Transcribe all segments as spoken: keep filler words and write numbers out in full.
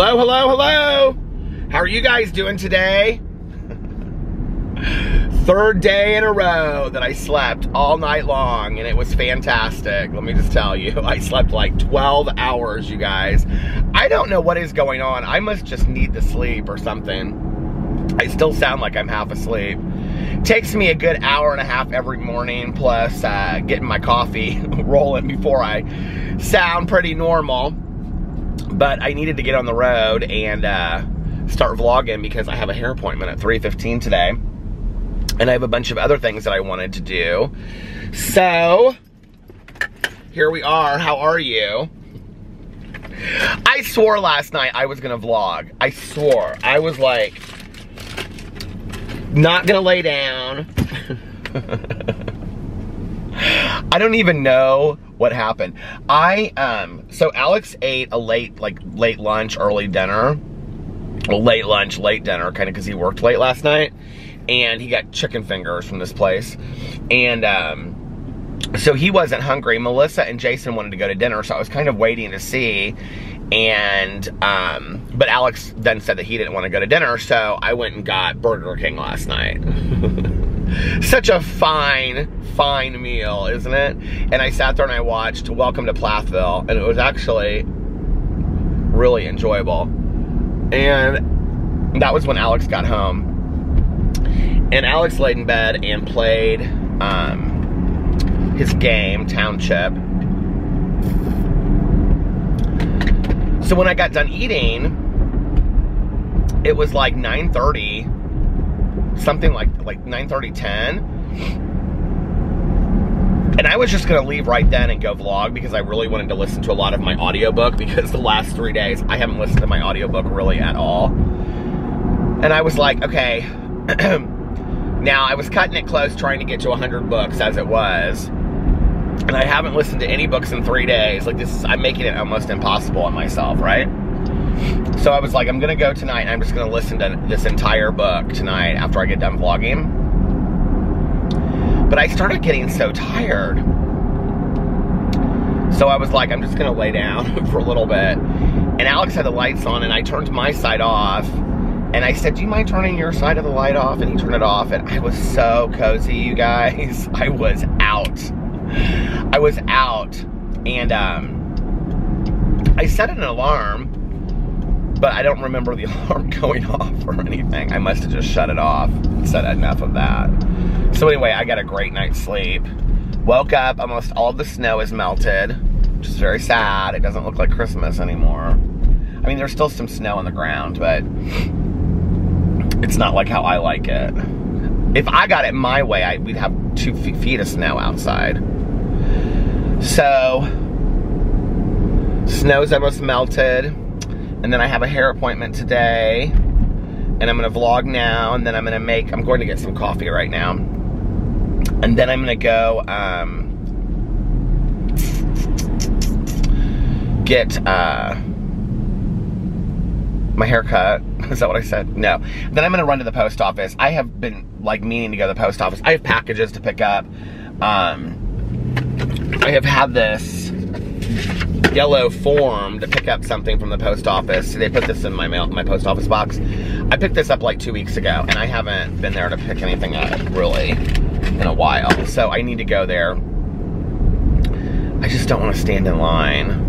Hello, hello, hello. How are you guys doing today? Third day in a row that I slept all night long, and it was fantastic. Let me just tell you, I slept like twelve hours, you guys. I don't know what is going on. I must just need the sleep or something. I still sound like I'm half asleep. Takes me a good hour and a half every morning, plus uh, getting my coffee rolling before I sound pretty normal. But I needed to get on the road and uh, start vlogging because I have a hair appointment at three fifteen today. And I have a bunch of other things that I wanted to do. So, here we are. How are you? I swore last night I was going to vlog. I swore. I was like, not going to lay down. I don't even know what happened. I, um, so Alex ate a late, like, late lunch, early dinner. Well, late lunch, late dinner, kind of because he worked late last night. And he got chicken fingers from this place. And um, so he wasn't hungry. Melissa and Jason wanted to go to dinner, so I was kind of waiting to see. And, um, but Alex then said that he didn't want to go to dinner, so I went and got Burger King last night. Such a fine, fine meal, isn't it? And I sat there and I watched Welcome to Plathville, and it was actually really enjoyable. And that was when Alex got home. And Alex laid in bed and played um, his game, Township. So when I got done eating, it was like nine thirty, something like like nine thirty, ten. And I was just going to leave right then and go vlog because I really wanted to listen to a lot of my audiobook because the last three days I haven't listened to my audiobook really at all. And I was like, okay. Now, I was cutting it close trying to get to one hundred books as it was. And I haven't listened to any books in three days. Like, this is, I'm making it almost impossible on myself, right? So I was like, I'm going to go tonight and I'm just going to listen to this entire book tonight after I get done vlogging. But I started getting so tired. So I was like, I'm just going to lay down for a little bit. And Alex had the lights on and I turned my side off. And I said, do you mind turning your side of the light off? And he turned it off, and I was so cozy, you guys. I was out. I was out. And um, I set an alarm, but I don't remember the alarm going off or anything. I must have just shut it off and said enough of that. So anyway, I got a great night's sleep. Woke up, almost all the snow is melted, which is very sad. It doesn't look like Christmas anymore. I mean, there's still some snow on the ground, but it's not like how I like it. If I got it my way, I, we'd have two feet of snow outside. So, snow's almost melted. And then I have a hair appointment today. And I'm going to vlog now. And then I'm going to make, I'm going to get some coffee right now. And then I'm going to go um, get uh, my haircut. Is that what I said? No. Then I'm going to run to the post office. I have been, like, meaning to go to the post office. I have packages to pick up. Um, I have had this yellow form to pick up something from the post office. They put this in my mail, my post office box. I picked this up, like, two weeks ago, and I haven't been there to pick anything up, really, in a while. So I need to go there. I just don't want to stand in line.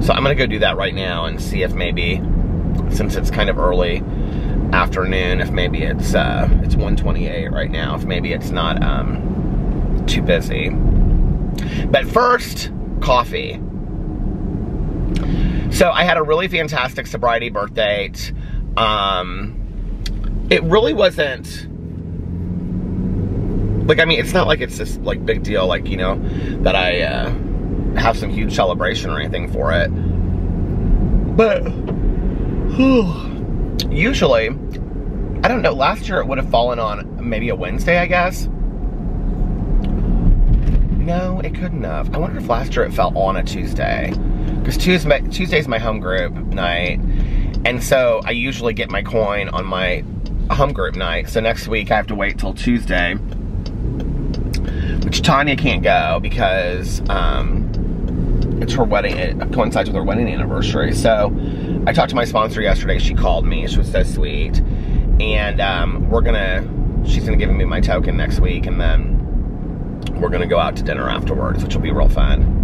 So I'm going to go do that right now and see if maybe, since it's kind of early afternoon, if maybe it's uh, it's one twenty-eight right now, if maybe it's not um, too busy. But first, coffee. So I had a really fantastic sobriety birth date. Um, it really wasn't... Like, I mean, it's not like it's this, like, big deal, like, you know, that I... Uh, have some huge celebration or anything for it, but whew, usually, I don't know, last year it would have fallen on maybe a Wednesday, I guess. No, it couldn't have. I wonder if last year it fell on a Tuesday, because Tuesday, Tuesday's my home group night, and so I usually get my coin on my home group night, so next week I have to wait till Tuesday, which Tanya can't go because, um, It's her wedding. It coincides with her wedding anniversary. So I talked to my sponsor yesterday. She called me. She was so sweet. And um, we're going to, she's going to give me my token next week. And then we're going to go out to dinner afterwards, which will be real fun.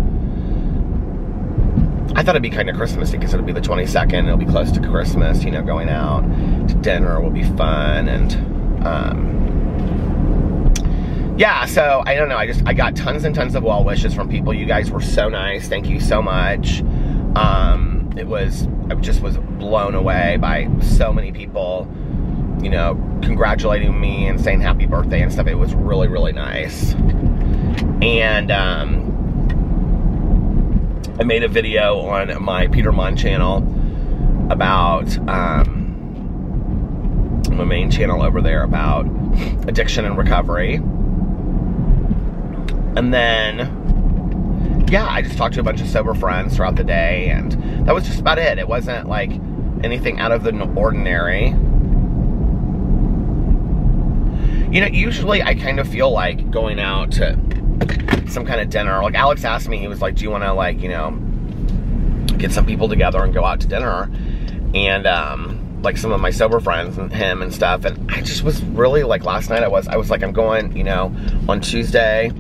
I thought it'd be kind of Christmassy because it'll be the twenty-second. It'll be close to Christmas. You know, going out to dinner will be fun. And, um... yeah, so I don't know. I just I got tons and tons of well wishes from people. You guys were so nice. Thank you so much. Um, it was I just was blown away by so many people, you know, congratulating me and saying happy birthday and stuff. It was really really nice. And um, I made a video on my Peter Monn channel about um, my main channel over there about addiction and recovery. And then, yeah, I just talked to a bunch of sober friends throughout the day, and that was just about it. It wasn't, like, anything out of the ordinary. You know, usually I kind of feel like going out to some kind of dinner. Like, Alex asked me, he was like, do you want to, like, you know, get some people together and go out to dinner? And, um, like, some of my sober friends and him and stuff. And I just was really, like, last night I was, I was like, I'm going, you know, on Tuesday.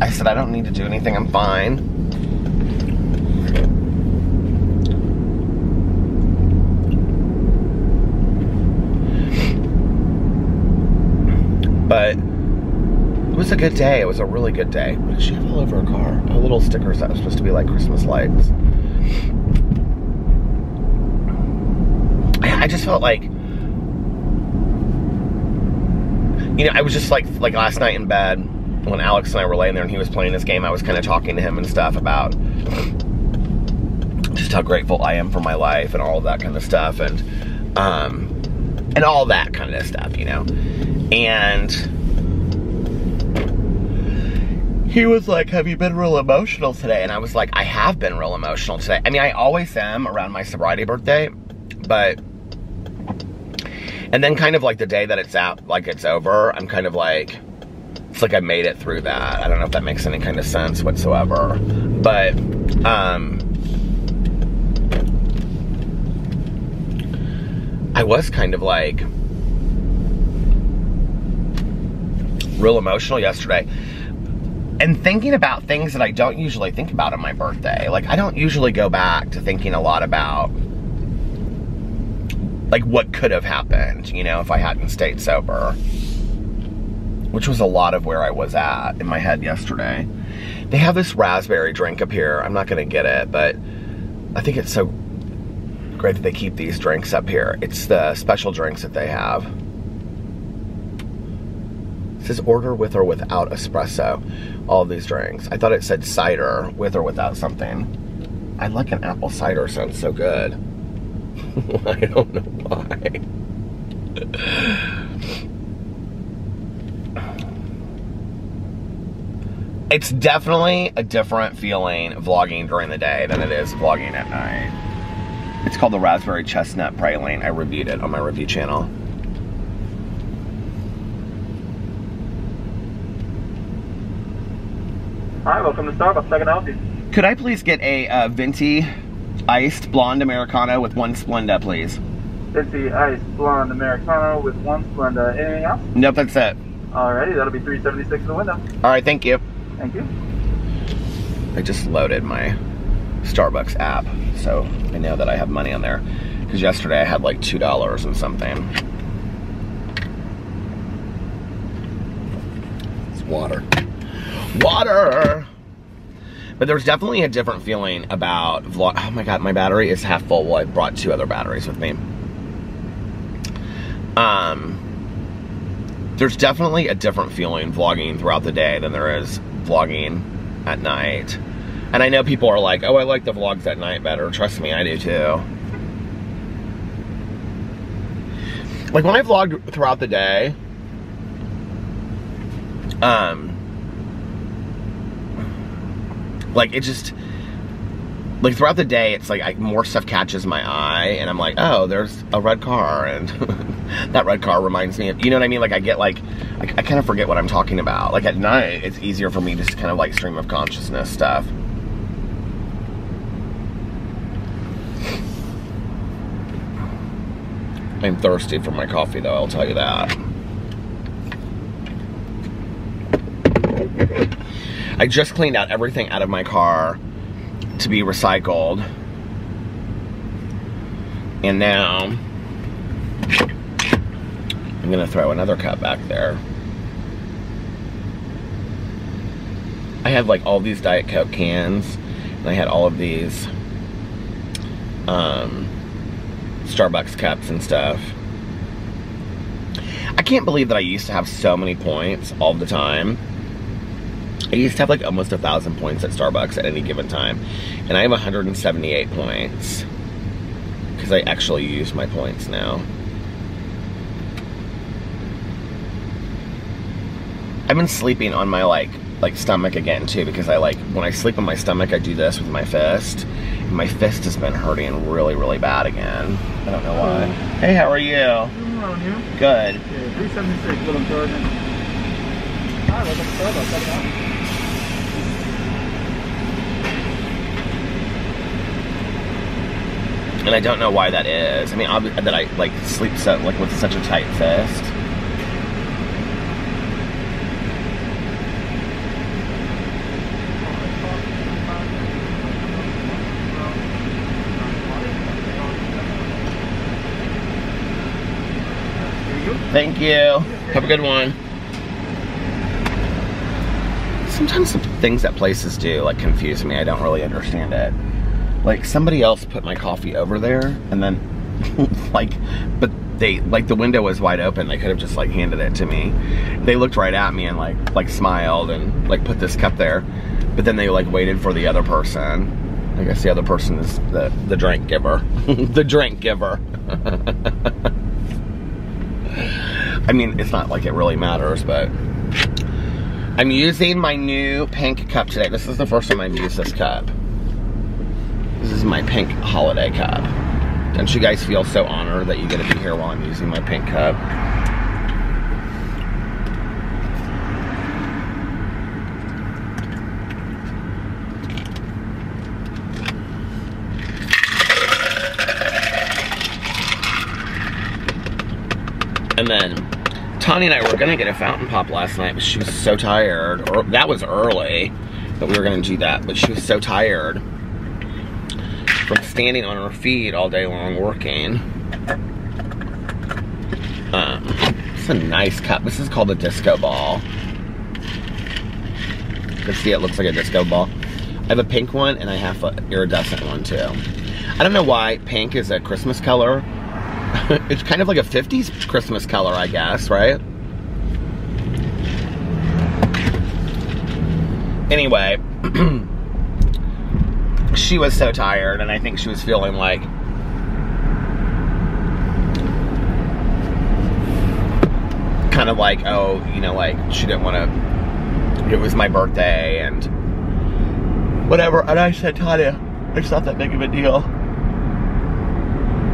I said, I don't need to do anything, I'm fine. But it was a good day, it was a really good day. What did she have all over her car? Oh, little stickers that was supposed to be like Christmas lights. I, I just felt like, you know, I was just like, like last night in bed, when Alex and I were laying there and he was playing this game, I was kind of talking to him and stuff about just how grateful I am for my life and all of that kind of stuff and, um, and all that kind of stuff, you know? And he was like, have you been real emotional today? And I was like, I have been real emotional today. I mean, I always am around my sobriety birthday, but, and then kind of like the day that it's out, like it's over, I'm kind of like, it's like I made it through that. I don't know if that makes any kind of sense whatsoever. But, um... I was kind of like... real emotional yesterday. And thinking about things that I don't usually think about on my birthday. Like, I don't usually go back to thinking a lot about... like, what could have happened, you know, if I hadn't stayed sober. Which was a lot of where I was at in my head yesterday. They have this raspberry drink up here. I'm not gonna get it, but I think it's so great that they keep these drinks up here. It's the special drinks that they have. It says order with or without espresso, all of these drinks. I thought it said cider with or without something. I like an apple cider, sounds so good. I don't know why. It's definitely a different feeling vlogging during the day than it is vlogging at night. It's called the Raspberry Chestnut Praline. I reviewed it on my review channel. Hi, welcome to Starbucks. I can help you. Could I please get a uh, venti iced blonde Americano with one Splenda, please? Venti iced blonde Americano with one Splenda. Anything else? Nope, that's it. Alrighty, that'll be three seventy-six in the window. Alright, thank you. Thank you. I just loaded my Starbucks app, so I know that I have money on there. Because yesterday I had like two dollars and something. It's water. Water! But there's definitely a different feeling about vlog. Oh my god, my battery is half full. Well, I brought two other batteries with me. Um... There's definitely a different feeling vlogging throughout the day than there is vlogging at night. And I know people are like, oh, I like the vlogs at night better. Trust me, I do too. Like when I vlogged throughout the day, um, like it just, like throughout the day, it's like I, more stuff catches my eye and I'm like, oh, there's a red car and... that red car reminds me of, you know what I mean? Like I get like, I, I kind of forget what I'm talking about. Like at night, it's easier for me to just kind of like stream of consciousness stuff. I'm thirsty for my coffee, though, I'll tell you that. I just cleaned out everything out of my car to be recycled. And now, I'm gonna throw another cup back there. I have like all these Diet Coke cans, and I had all of these um, Starbucks cups and stuff. I can't believe that I used to have so many points all the time. I used to have like almost a thousand points at Starbucks at any given time, and I have one hundred seventy-eight points because I actually use my points now. I've been sleeping on my like like stomach again too, because I like when I sleep on my stomach I do this with my fist. And my fist has been hurting really really bad again. I don't know why. Hello. Hey, how are you? I'm around here. Good. Yeah, three seventy-six Little Jordan. Hi, welcome to Plathville. And I don't know why that is. I mean, ob that I like sleep so, like with such a tight fist. Thank you. Have a good one. Sometimes the things that places do like confuse me. I don't really understand it. Like, somebody else put my coffee over there, and then, like, but they, like, the window was wide open. They could have just, like, handed it to me. They looked right at me and, like, like smiled and, like, put this cup there. But then they, like, waited for the other person. I guess the other person is the, the drink giver. The drink giver. I mean, it's not like it really matters, but I'm using my new pink cup today. This is the first time I've used this cup. This is my pink holiday cup. Don't you guys feel so honored that you get to be here while I'm using my pink cup? And then, Tanya and I were gonna get a fountain pop last night, but she was so tired. Or, that was early that we were gonna do that, but she was so tired from standing on her feet all day long working. Um, it's a nice cup. This is called a disco ball. You can see it looks like a disco ball. I have a pink one and I have an iridescent one too. I don't know why pink is a Christmas color. It's kind of like a fifties Christmas color, I guess, right? Anyway. She was so tired, and I think she was feeling like kind of like, oh, you know, like she didn't want to, it was my birthday and whatever. And I said, Tanya, it's not that big of a deal.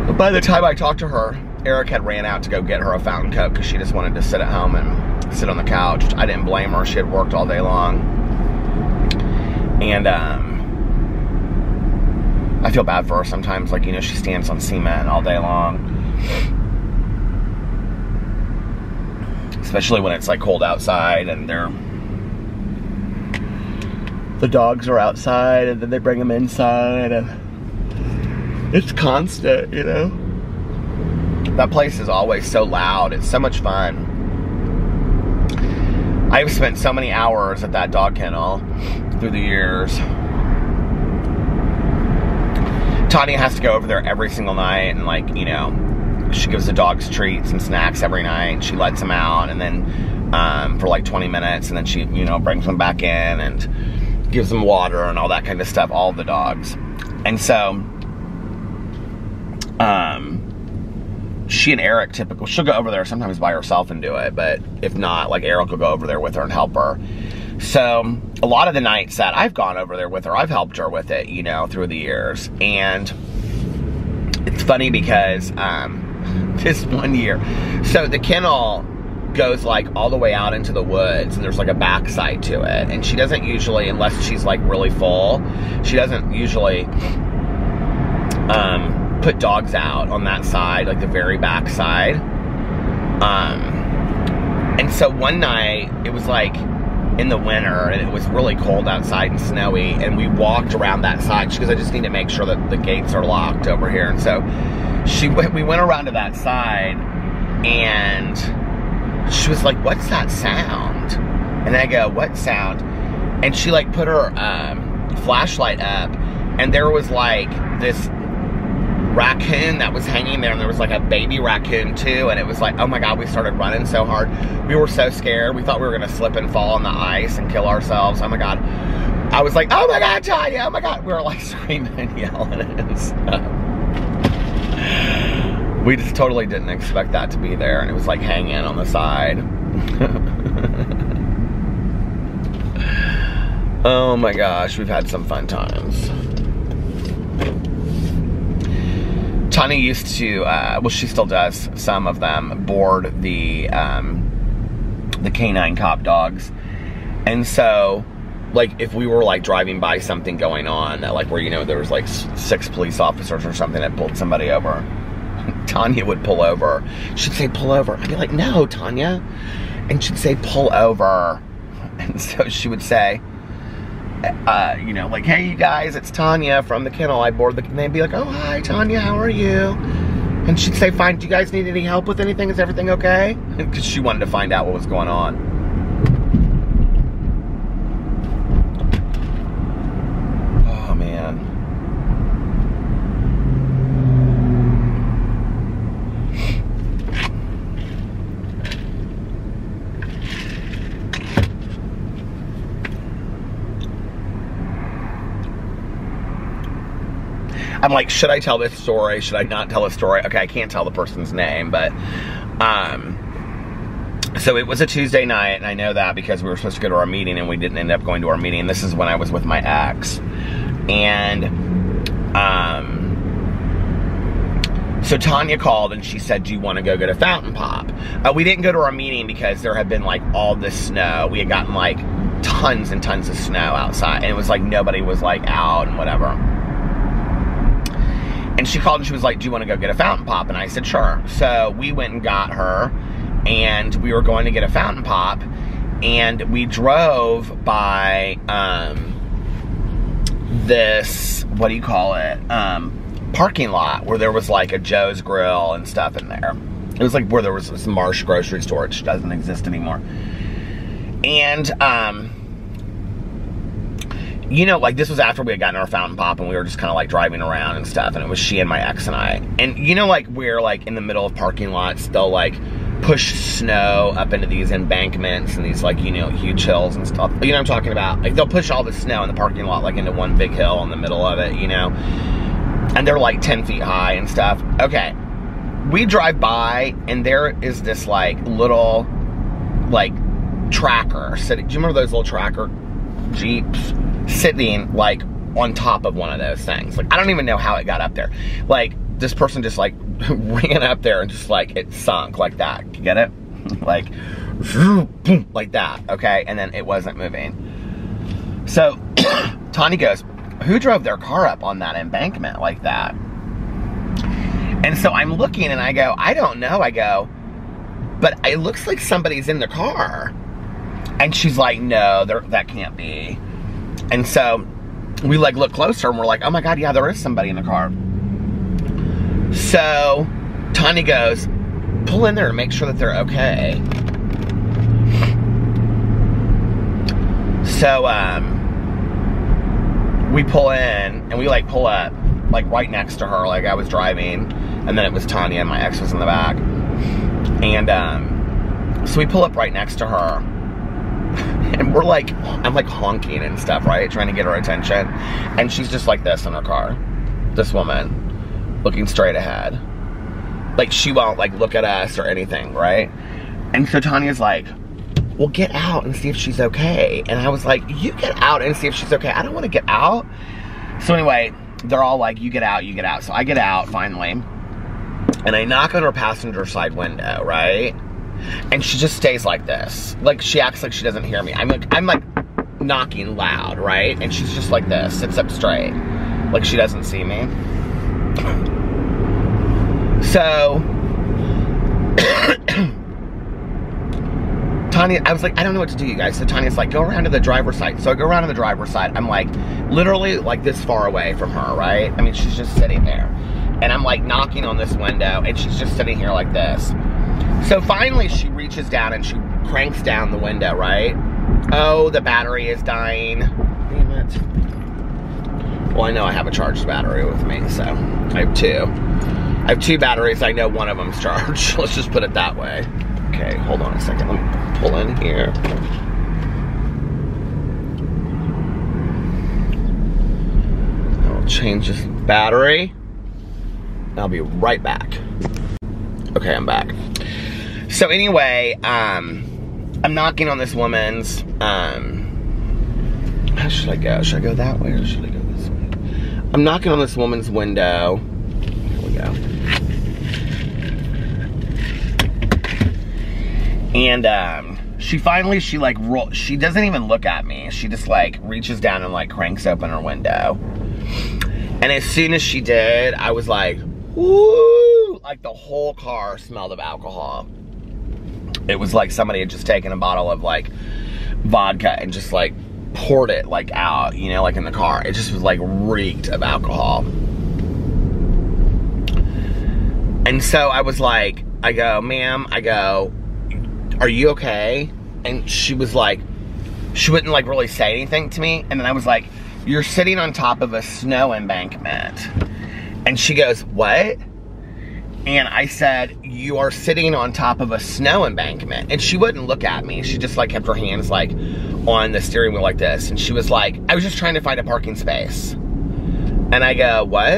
But by the time I talked to her, Eric had ran out to go get her a fountain cup because she just wanted to sit at home and sit on the couch. I didn't blame her. She had worked all day long. And, um, I feel bad for her sometimes, like, you know, she stands on cement all day long. Especially when it's, like, cold outside and they're... The dogs are outside and then they bring them inside and... It's constant, you know? That place is always so loud. It's so much fun. I've spent so many hours at that dog kennel through the years. Tanya has to go over there every single night and, like, you know, she gives the dogs treats and snacks every night. She lets them out and then um, for like twenty minutes, and then she, you know, brings them back in and gives them water and all that kind of stuff, all the dogs. And so um, she and Eric typically, she'll go over there sometimes by herself and do it, but if not, like, Eric will go over there with her and help her. So a lot of the nights that I've gone over there with her, I've helped her with it, you know, through the years. And it's funny because um, this one year, so the kennel goes like all the way out into the woods, and there's like a backside to it. And she doesn't usually, unless she's like really full, she doesn't usually um, put dogs out on that side, like the very back side. Um, and so one night, it was like in the winter, and it was really cold outside and snowy, and we walked around that side, because I just need to make sure that the gates are locked over here. And so she went, we went around to that side, and she was like, what's that sound? And I go, what sound? And she like put her um, flashlight up, and there was like this raccoon that was hanging there, and there was like a baby raccoon too, and it was like, oh my god, we started running so hard. We were so scared. We thought we were gonna slip and fall on the ice and kill ourselves. Oh my god. I was like, oh my god, Tanya, oh my god. We were like screaming and yelling and stuff. We just totally didn't expect that to be there, and it was like hanging on the side. Oh my gosh, we've had some fun times. Tanya used to, uh, well, she still does, some of them, board the, um, the canine cop dogs. And so, like, if we were, like, driving by something going on, that, like, where, you know, there was, like, six police officers or something that pulled somebody over, Tanya would pull over. She'd say, pull over. I'd be like, no, Tanya. And she'd say, pull over. And so she would say, Uh, you know, like, hey, you guys, it's Tanya from the kennel. I board the, and they'd be like, oh, hi, Tanya, how are you? And she'd say, fine, do you guys need any help with anything? Is everything okay? Because she wanted to find out what was going on. Oh, man. I'm like, should I tell this story? Should I not tell a story? Okay, I can't tell the person's name, but, um, so it was a Tuesday night, and I know that because we were supposed to go to our meeting, and we didn't end up going to our meeting. This is when I was with my ex, and, um, so Tanya called, and she said, do you want to go get a fountain pop? Uh, we didn't go to our meeting because there had been, like, all this snow. We had gotten, like, tons and tons of snow outside, and it was like nobody was, like, out and whatever. And she called and she was like, do you want to go get a fountain pop? And I said, sure. So we went and got her, and we were going to get a fountain pop, and we drove by um, this, what do you call it, um, parking lot where there was like a Joe's Grill and stuff in there. It was like where there was this Marsh grocery store, which doesn't exist anymore. And, um... you know, like, this was after we had gotten our fountain pop, and we were just kind of, like, driving around and stuff, and it was she and my ex and I. And, you know, like, we're, like, in the middle of parking lots. They'll, like, push snow up into these embankments and these, like, you know, huge hills and stuff. You know what I'm talking about? Like, they'll push all the snow in the parking lot, like, into one big hill in the middle of it, you know? And they're, like, ten feet high and stuff. Okay. We drive by, and there is this, like, little, like, tracker. So, do you remember those little tracker Jeeps sitting like on top of one of those things? Like, I don't even know how it got up there. Like, this person just like ran up there and just like it sunk like that. You get it? Like, like that. Okay, and then it wasn't moving. So Tanya goes, who drove their car up on that embankment like that? And so I'm looking and I go, I don't know. I go, but it looks like somebody's in the car. And she's like, no, there, that can't be. And so we like look closer and we're like, oh my god, yeah, there is somebody in the car. So Tanya goes, pull in there and make sure that they're okay. So um, we pull in and we like pull up like right next to her. Like, I was driving, and then it was Tanya and my ex was in the back. And um, so we pull up right next to her. And we're like, I'm like honking and stuff, right? Trying to get her attention. And she's just like this in her car. This woman, looking straight ahead. Like, she won't like look at us or anything, right? And so Tanya's like, well, get out and see if she's okay. And I was like, you get out and see if she's okay. I don't want to get out. So anyway, they're all like, you get out, you get out. So I get out finally. And I knock on her passenger side window, right? And she just stays like this. Like, she acts like she doesn't hear me. I'm like, I'm like knocking loud, right? And she's just like this, sits up straight. Like, she doesn't see me. So Tanya, I was like, I don't know what to do, you guys. So Tanya's like, go around to the driver's side. So I go around to the driver's side. I'm like, literally like this far away from her, right? I mean, she's just sitting there. And I'm like knocking on this window and she's just sitting here like this. So finally she reaches down and she cranks down the window, right? Oh, the battery is dying. Damn it. Well, I know I have a charged battery with me, so I have two. I have two batteries. I know one of them's charged. Let's just put it that way. Okay, hold on a second. Let me pull in here. I'll change this battery. I'll be right back. Okay, I'm back. So anyway, um, I'm knocking on this woman's, um, how should I go? Should I go that way or should I go this way? I'm knocking on this woman's window. Here we go. And, um, she finally, she like, roll, she doesn't even look at me. She just like reaches down and like cranks open her window. And as soon as she did, I was like, woo, like the whole car smelled of alcohol. It was like somebody had just taken a bottle of like vodka and just like poured it like out, you know, like in the car. It just was like reeked of alcohol. And so I was like, I go, ma'am, I go, are you okay? And she was like, she wouldn't like really say anything to me. And then I was like, you're sitting on top of a snow embankment. And she goes, what? And I said, you are sitting on top of a snow embankment. And she wouldn't look at me. She just like kept her hands like on the steering wheel like this. And she was like, I was just trying to find a parking space. And I go, what?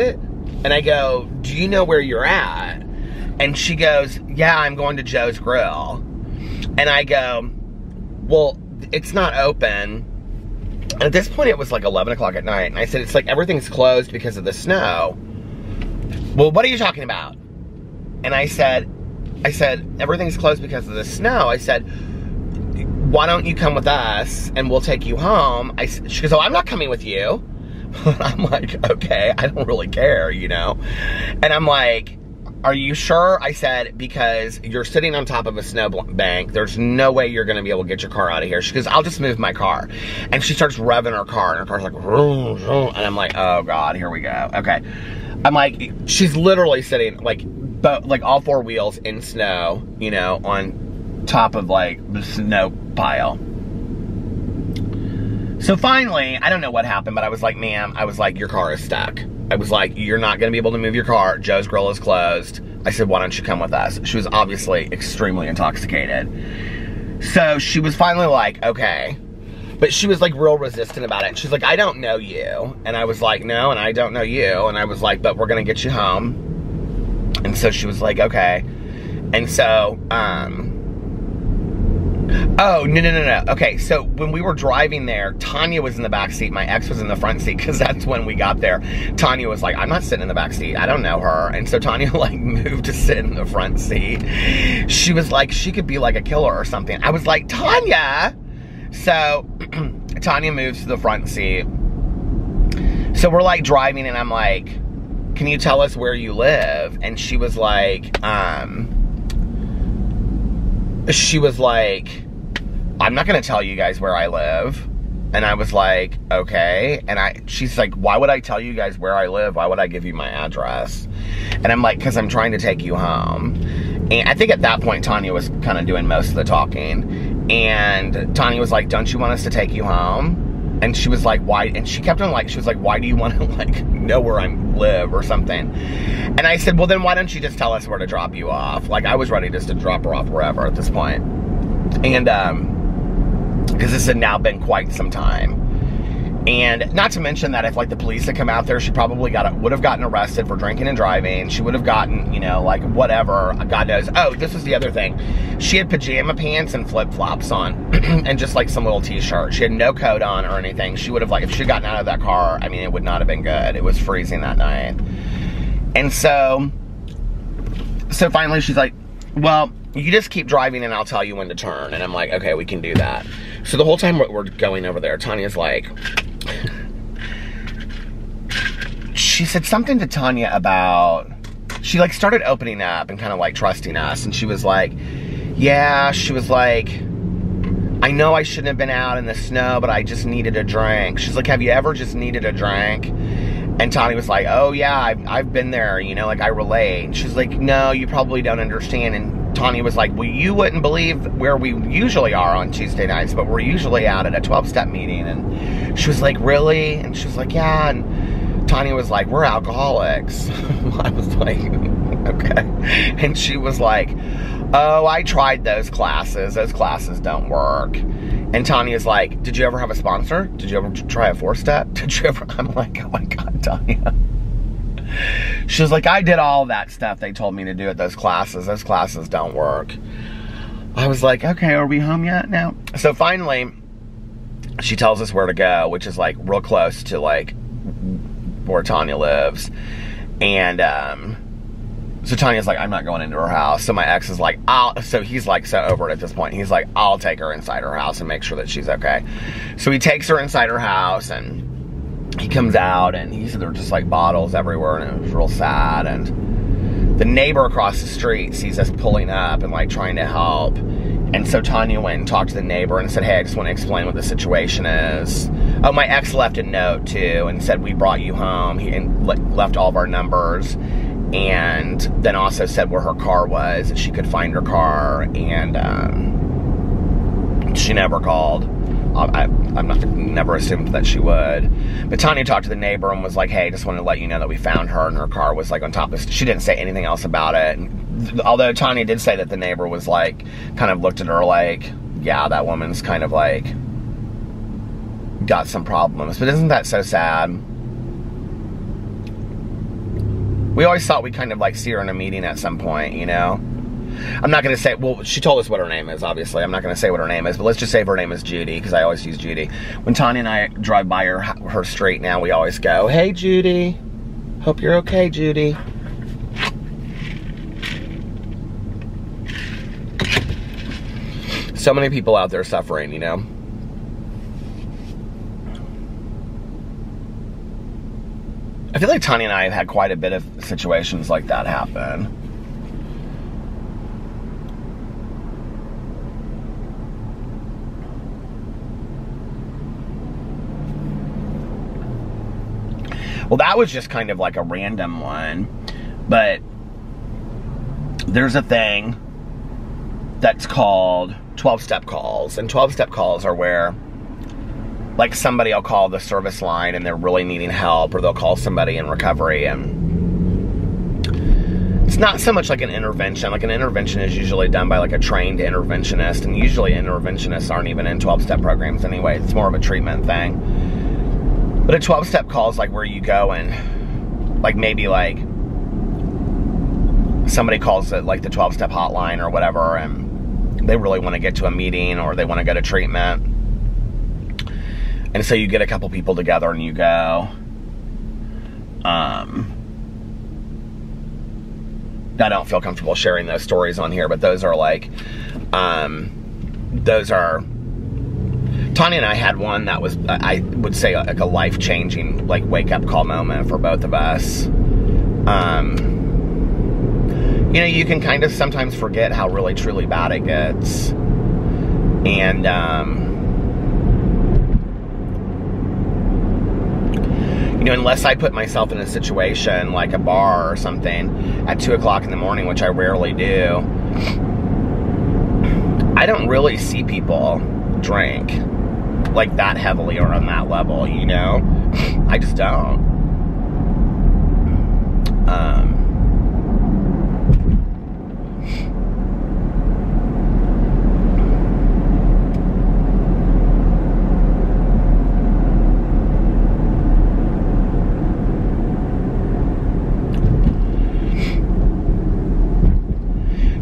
And I go, do you know where you're at? And she goes, yeah, I'm going to Joe's Grill. And I go, well, it's not open. And at this point, it was like eleven o'clock at night. And I said, it's like everything's closed because of the snow. Well, what are you talking about? And I said, I said, everything's closed because of the snow. I said, why don't you come with us and we'll take you home? I, she goes, oh, I'm not coming with you. I'm like, okay, I don't really care, you know? And I'm like, are you sure? I said, because you're sitting on top of a snow bank. There's no way you're going to be able to get your car out of here. She goes, I'll just move my car. And she starts revving her car. And her car's like, vroom, vroom. And I'm like, oh, God, here we go. Okay. I'm like, she's literally sitting, like, but like all four wheels in snow, you know, on top of like the snow pile. So finally, I don't know what happened, but I was like, ma'am, I was like, your car is stuck. I was like, you're not gonna be able to move your car. Joe's Grill is closed. I said, why don't you come with us? She was obviously extremely intoxicated. So she was finally like, okay. But she was like real resistant about it. And she's like, I don't know you. And I was like, no, and I don't know you. And I was like, but we're gonna get you home. And so she was like, okay. And so, um, oh, no, no, no, no. Okay, so when we were driving there, Tanya was in the back seat. My ex was in the front seat because that's when we got there. Tanya was like, I'm not sitting in the back seat. I don't know her. And so Tanya, like, moved to sit in the front seat. She was like, she could be, like, a killer or something. I was like, Tanya! So Tanya moves to the front seat. So we're, like, driving, and I'm like, can you tell us where you live? And she was like, um, she was like, I'm not going to tell you guys where I live. And I was like, okay. And I, she's like, why would I tell you guys where I live? Why would I give you my address? And I'm like, cause I'm trying to take you home. And I think at that point, Tanya was kind of doing most of the talking. And Tanya was like, don't you want us to take you home? And she was like, why? And she kept on like, she was like, why do you want to like know where I live or something? And I said, well, then why don't you just tell us where to drop you off? Like I was ready just to drop her off wherever at this point. And, um, cause this had now been quite some time. And not to mention that if like the police had come out there, she probably got, would have gotten arrested for drinking and driving. She would have gotten, you know, like whatever, God knows. Oh, this was the other thing. She had pajama pants and flip flops on and just like some little t-shirt. She had no coat on or anything. She would have like, if she had gotten out of that car, I mean, it would not have been good. It was freezing that night. And so, so finally she's like, well, you just keep driving and I'll tell you when to turn. And I'm like, okay, we can do that. So the whole time we're going over there, Tanya's like, she said something to Tanya about she like started opening up and kind of like trusting us, and she was like, yeah, she was like, I know I shouldn't have been out in the snow, but I just needed a drink. She's like, have you ever just needed a drink? And Tani was like, oh yeah, I've, I've been there, you know, like I relate. And she's like, no, you probably don't understand. And Tani was like, well, you wouldn't believe where we usually are on Tuesday nights, but we're usually out at a twelve-step meeting. And she was like, really? And she was like, yeah. And Tani was like, we're alcoholics. I was like, okay. And she was like, oh, I tried those classes. Those classes don't work. And Tanya's like, did you ever have a sponsor? Did you ever try a four-step? Did you ever? I'm like, oh my God, Tanya. She was like, I did all that stuff they told me to do at those classes. Those classes don't work. I was like, okay, are we home yet now? So finally, she tells us where to go, which is like real close to like where Tanya lives. And, um... so Tanya's like, I'm not going into her house. So my ex is like, I'll, so he's like so over it at this point. He's like, I'll take her inside her house and make sure that she's okay. So he takes her inside her house, and he comes out, and he said there were just like bottles everywhere, and it was real sad. And the neighbor across the street sees us pulling up and like trying to help. And so Tanya went and talked to the neighbor and said, hey, I just want to explain what the situation is. Oh, my ex left a note too and said, we brought you home. He left all of our numbers. And then also said where her car was, that she could find her car, and um, she never called. I, I, I'm not never assumed that she would. But Tanya talked to the neighbor and was like, "Hey, just wanted to let you know that we found her, and her car was like on top of." She didn't say anything else about it. And, although Tanya did say that the neighbor was like, kind of looked at her like, "Yeah, that woman's kind of like got some problems." But isn't that so sad? We always thought we'd kind of like see her in a meeting at some point, you know? I'm not going to say, well, she told us what her name is, obviously. I'm not going to say what her name is, but let's just say her name is Judy, because I always use Judy. When Tanya and I drive by her, her street now, we always go, hey, Judy. Hope you're okay, Judy. So many people out there suffering, you know? I feel like Tanya and I have had quite a bit of situations like that happen. Well, that was just kind of like a random one, but there's a thing that's called twelve-step calls, and twelve-step calls are where like somebody will call the service line and they're really needing help, or they'll call somebody in recovery, and it's not so much like an intervention. Like an intervention is usually done by like a trained interventionist, and usually interventionists aren't even in twelve-step programs anyway. It's more of a treatment thing. But a twelve-step call is like where you go and like maybe like somebody calls it like the twelve-step hotline or whatever, and they really want to get to a meeting or they want to go to treatment. And so you get a couple people together and you go, um, I don't feel comfortable sharing those stories on here, but those are like, um, those are, Tanya and I had one that was, I would say like a life-changing, like wake up call moment for both of us. Um, you know, you can kind of sometimes forget how really truly bad it gets. And, um, you know, unless I put myself in a situation like a bar or something at two o'clock in the morning, which I rarely do, I don't really see people drink like that heavily or on that level, you know? I just don't.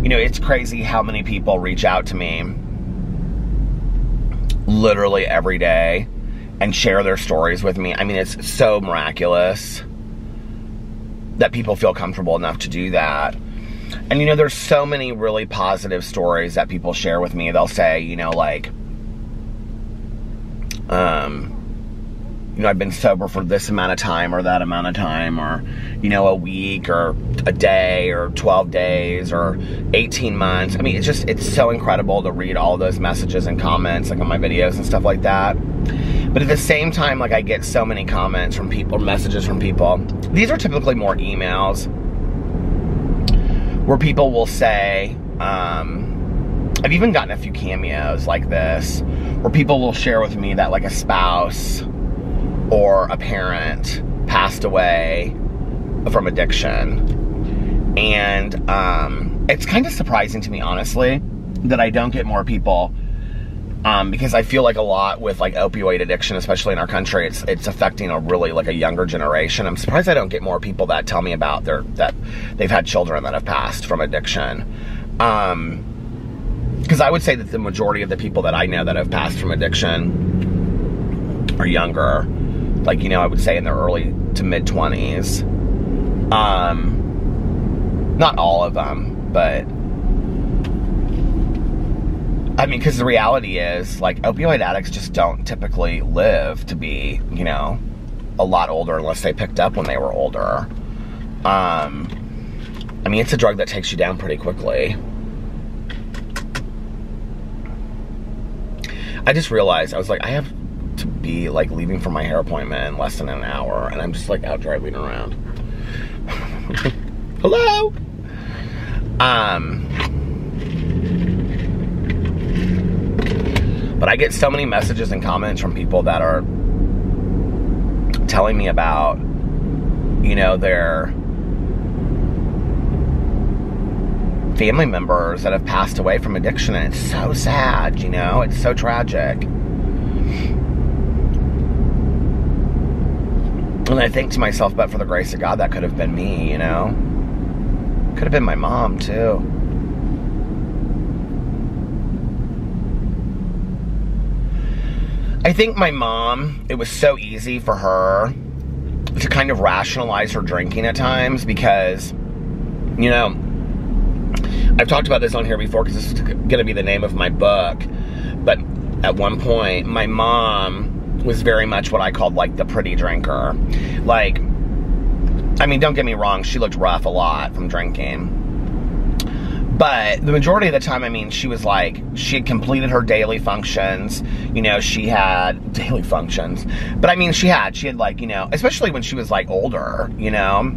You know, it's crazy how many people reach out to me literally every day and share their stories with me. I mean, it's so miraculous that people feel comfortable enough to do that. And, you know, there's so many really positive stories that people share with me. They'll say, you know, like, um, you know, I've been sober for this amount of time or that amount of time, or, you know, a week or a day or twelve days or eighteen months. I mean, it's just, it's so incredible to read all those messages and comments, like on my videos and stuff like that. But at the same time, like, I get so many comments from people, messages from people. These are typically more emails where people will say, um, I've even gotten a few cameos like this, where people will share with me that, like, a spouse or a parent passed away from addiction. And um, it's kind of surprising to me, honestly, that I don't get more people, um, because I feel like a lot with, like, opioid addiction, especially in our country, it's it's affecting a really, like, a younger generation. I'm surprised I don't get more people that tell me about their, that they've had children that have passed from addiction. Um, because I would say that the majority of the people that I know that have passed from addiction are younger. Like, you know, I would say in their early to mid-twenties. Um, not all of them, but... I mean, because the reality is, like, opioid addicts just don't typically live to be, you know, a lot older unless they picked up when they were older. Um, I mean, it's a drug that takes you down pretty quickly. I just realized, I was like, I have to be, like, leaving for my hair appointment in less than an hour, and I'm just, like, out driving around. Hello? Um, but I get so many messages and comments from people that are telling me about, you know, their family members that have passed away from addiction, and it's so sad, you know? It's so tragic. And I think to myself, but for the grace of God, that could have been me, you know? Could have been my mom, too. I think my mom, it was so easy for her to kind of rationalize her drinking at times because, you know, I've talked about this on here before because this is going to be the name of my book, but at one point, my mom was very much what I called, like, the pretty drinker. Like, I mean, don't get me wrong, she looked rough a lot from drinking. But the majority of the time, I mean, she was like, she had completed her daily functions, you know, she had daily functions. But I mean, she had, she had like, you know, especially when she was, like, older, you know.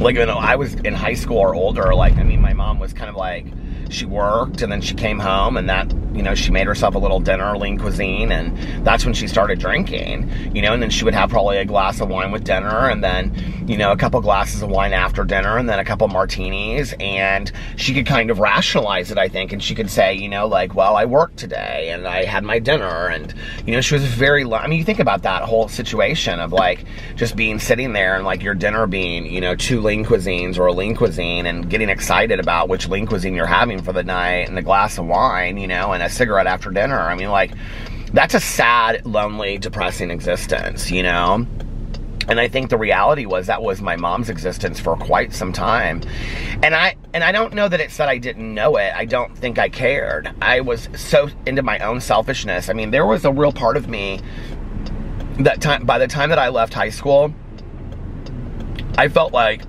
Like, when I was in high school or older, like, I mean, my mom was kind of like, she worked and then she came home and that, you know, she made herself a little dinner, Lean Cuisine, and that's when she started drinking, you know, and then she would have probably a glass of wine with dinner and then, you know, a couple glasses of wine after dinner and then a couple martinis, and she could kind of rationalize it, I think, and she could say, you know, like, well, I worked today and I had my dinner, and, you know, she was very, I mean, you think about that whole situation of, like, just being sitting there and, like, your dinner being, you know, two Lean Cuisines or a Lean Cuisine and getting excited about which Lean Cuisine you're having for the night and the glass of wine, you know, and a cigarette after dinner. I mean, like, that's a sad, lonely, depressing existence, you know? And I think the reality was that was my mom's existence for quite some time. And I and I don't know that it's that I didn't know it. I don't think I cared. I was so into my own selfishness. I mean, there was a real part of me that time, by the time that I left high school, I felt like,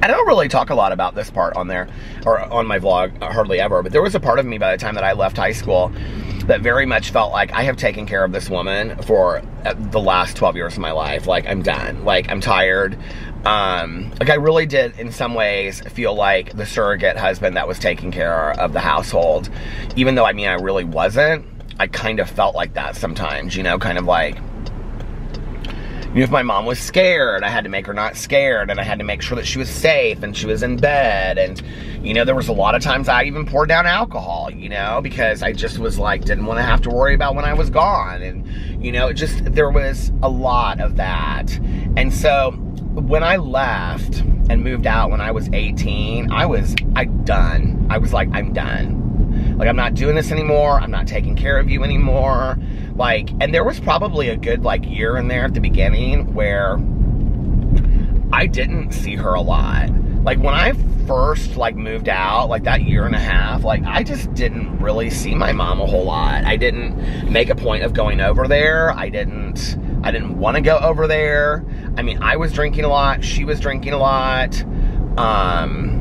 I don't really talk a lot about this part on there, or on my vlog, hardly ever, but there was a part of me by the time that I left high school that very much felt like, I have taken care of this woman for the last twelve years of my life. Like, I'm done. Like, I'm tired. Um, like, I really did, in some ways, feel like the surrogate husband that was taking care of the household. Even though, I mean, I really wasn't. I kind of felt like that sometimes, you know, kind of like, you know, if my mom was scared, I had to make her not scared, and I had to make sure that she was safe and she was in bed. And, you know, there was a lot of times I even poured down alcohol, you know, because I just was like, didn't want to have to worry about when I was gone. And, you know, it just, there was a lot of that. And so when I left and moved out when I was eighteen, I was, I done. I was like, I'm done. Like, I'm not doing this anymore. I'm not taking care of you anymore. Like, and there was probably a good, like, year in there at the beginning where I didn't see her a lot. Like, when I first like moved out, like that year and a half, like I just didn't really see my mom a whole lot. I didn't make a point of going over there. I didn't, I didn't want to go over there. I mean, I was drinking a lot. She was drinking a lot. Um,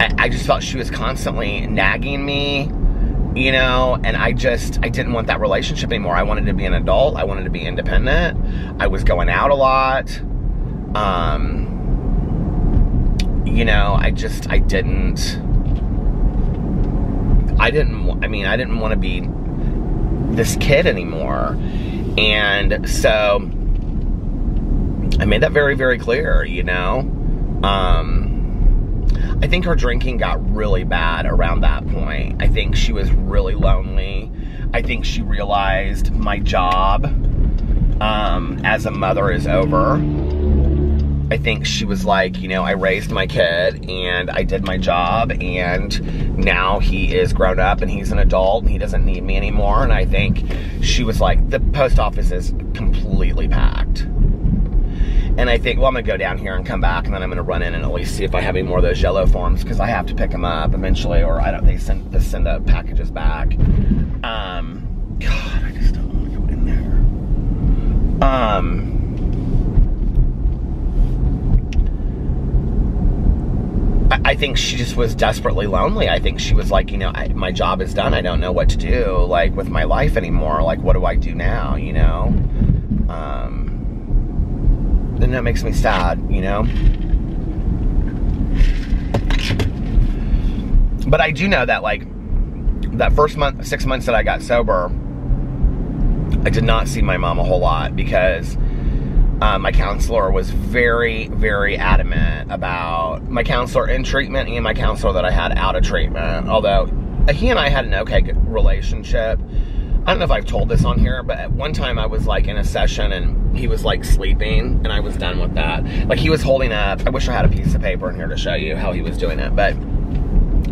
I, I just felt she was constantly nagging me, you know, and I just, I didn't want that relationship anymore. I wanted to be an adult. I wanted to be independent. I was going out a lot. Um, you know, I just, I didn't, I didn't, I mean, I didn't want to be this kid anymore. And so I made that very, very clear, you know, um, I think her drinking got really bad around that point. I think she was really lonely. I think she realized my job, um, as a mother is over. I think she was like, you know, I raised my kid and I did my job and now he is grown up and he's an adult and he doesn't need me anymore. And I think she was like, the post office is completely packed. And I think, well, I'm gonna go down here and come back and then I'm gonna run in and at least see if I have any more of those yellow forms because I have to pick them up eventually or I don't, they send, they send the packages back. Um, God, I just don't wanna go in there. Um... I think she just was desperately lonely. I think she was like, you know, I, my job is done. I don't know what to do, like, with my life anymore. Like, what do I do now, you know? Um, and that makes me sad, you know? But I do know that, like, that first month, six months that I got sober, I did not see my mom a whole lot because... Uh, my counselor was very, very adamant about my counselor in treatment and my counselor that I had out of treatment. Although he and I had an okay relationship. I don't know if I've told this on here, but at one time I was like in a session and he was like sleeping and I was done with that. Like he was holding up, I wish I had a piece of paper in here to show you how he was doing it, but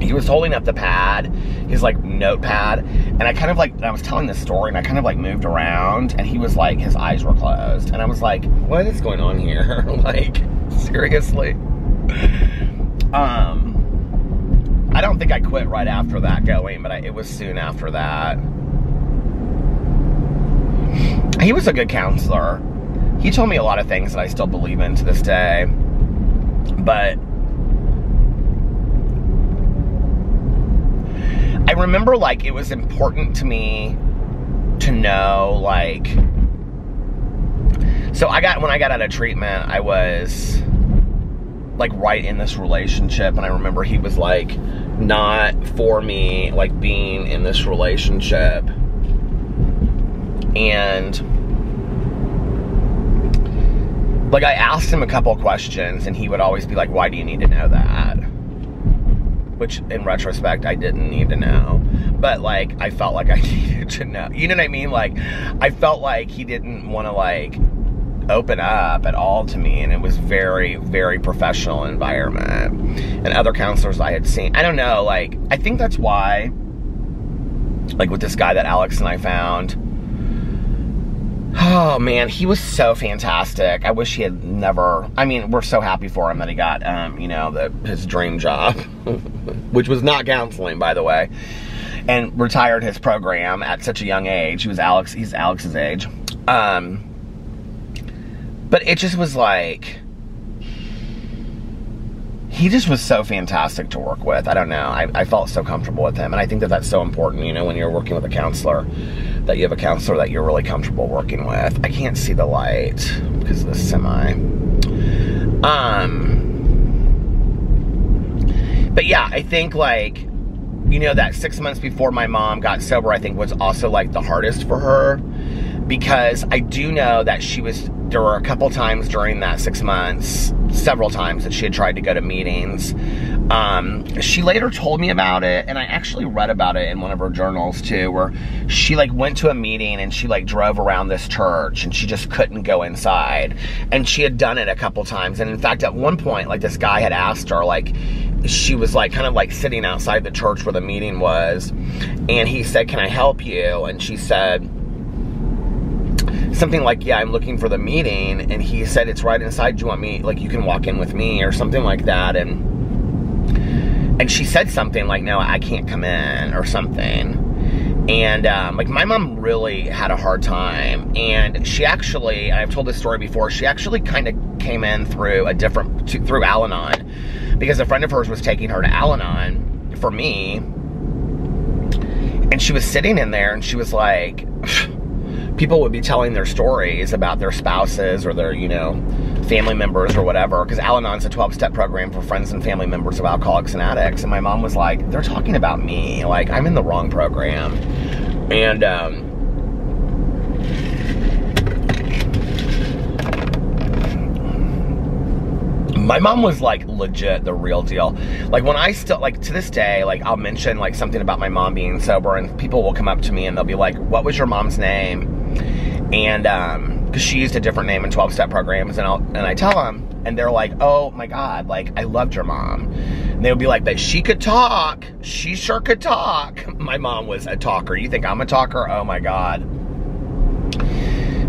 he was holding up the pad, his like notepad, and I kind of like, I was telling this story and I kind of like moved around and he was like, his eyes were closed. And I was like, what is going on here? Like, seriously. Um, I don't think I quit right after that going, but I, it was soon after that. He was a good counselor. He told me a lot of things that I still believe in to this day, but I remember, like, it was important to me to know, like, so I got, when I got out of treatment, I was, like, right in this relationship, and I remember he was, like, not for me, like, being in this relationship, and, like, I asked him a couple questions, and he would always be like, why do you need to know that? Which in retrospect, I didn't need to know, but like, I felt like I needed to know, you know what I mean? Like, I felt like he didn't want to like open up at all to me. And it was very, very professional environment and other counselors I had seen. I don't know. Like, I think that's why, like with this guy that Alex and I found, oh man, he was so fantastic. I wish he had never, I mean, we're so happy for him that he got, um, you know, the, his dream job, which was not counseling, by the way, and retired his program at such a young age. He was Alex, he's Alex's age. Um, but it just was like, he just was so fantastic to work with. I don't know. I, I felt so comfortable with him. And I think that that's so important, you know, when you're working with a counselor, that you have a counselor that you're really comfortable working with. I can't see the light because of the semi. Um, but yeah, I think like, you know, that six months before my mom got sober, I think was also like the hardest for her because I do know that she was, there were a couple times during that six months, several times that she had tried to go to meetings. Um, she later told me about it, and I actually read about it in one of her journals too, where she like went to a meeting and she like drove around this church and she just couldn't go inside. And she had done it a couple times. And in fact, at one point, like this guy had asked her, like, she was like kind of like sitting outside the church where the meeting was. And he said, can I help you? And she said, something like, yeah, I'm looking for the meeting, and he said, it's right inside, do you want me, like, you can walk in with me, or something like that, and and she said something like, no, I can't come in, or something, and, um, like, my mom really had a hard time, and she actually, and I've told this story before, she actually kind of came in through a different, to, through Al-Anon, because a friend of hers was taking her to Al-Anon for me, and she was sitting in there, and she was like, people would be telling their stories about their spouses or their, you know, family members or whatever, because Al-Anon's a twelve-step program for friends and family members of alcoholics and addicts, and my mom was like, they're talking about me, like, I'm in the wrong program, and, um, my mom was, like, legit the real deal. Like, when I still, like, to this day, like, I'll mention, like, something about my mom being sober, and people will come up to me, and they'll be like, what was your mom's name? And, um, because she used a different name in twelve-step programs, and, I'll, and I tell them, and they're like, oh, my God, like, I loved your mom. And they'll be like, but she could talk. She sure could talk. My mom was a talker. You think I'm a talker? Oh, my God.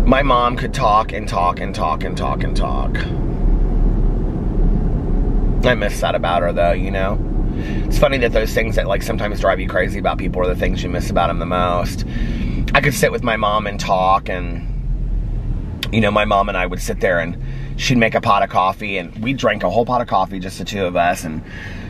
My mom could talk and talk and talk and talk and talk. I miss that about her, though, you know? It's funny that those things that, like, sometimes drive you crazy about people are the things you miss about them the most. I could sit with my mom and talk, and, you know, my mom and I would sit there, and she'd make a pot of coffee, and we drank a whole pot of coffee, just the two of us, and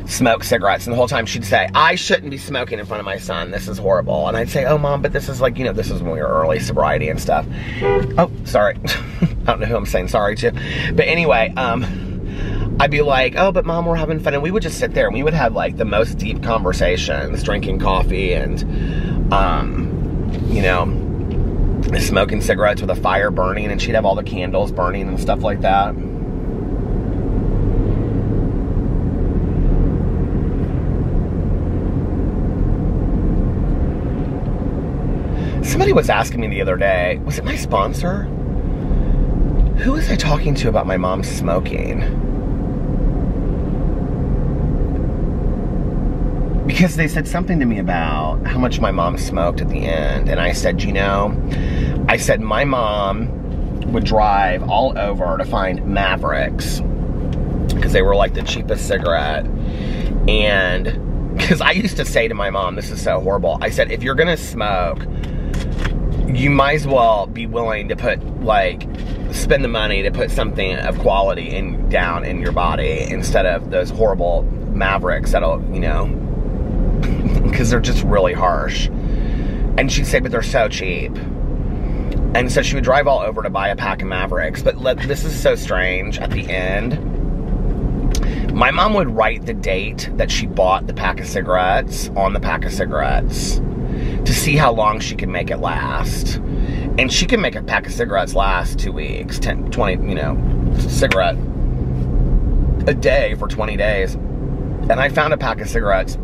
smoke cigarettes, and the whole time she'd say, I shouldn't be smoking in front of my son. This is horrible. And I'd say, oh, Mom, but this is like, you know, this is when we were early sobriety and stuff. Oh, sorry. I don't know who I'm saying sorry to. But anyway, um... I'd be like, oh, but Mom, we're having fun. And we would just sit there, and we would have, like, the most deep conversations, drinking coffee and, um, you know, smoking cigarettes with a fire burning. And she'd have all the candles burning and stuff like that. Somebody was asking me the other day, was it my sponsor? Who was I talking to about my mom smoking? Because they said something to me about how much my mom smoked at the end. And I said, you know, I said my mom would drive all over to find Mavericks because they were like the cheapest cigarette. And because I used to say to my mom, this is so horrible. I said, if you're going to smoke, you might as well be willing to put, like, spend the money to put something of quality in, down in your body instead of those horrible Mavericks that'll, you know, because they're just really harsh. And she'd say, but they're so cheap. And so she would drive all over to buy a pack of Mavericks. But let, this is so strange. At the end, my mom would write the date that she bought the pack of cigarettes on the pack of cigarettes to see how long she could make it last. And she can make a pack of cigarettes last two weeks, ten, twenty, you know, cigarette a day for twenty days. And I found a pack of cigarettes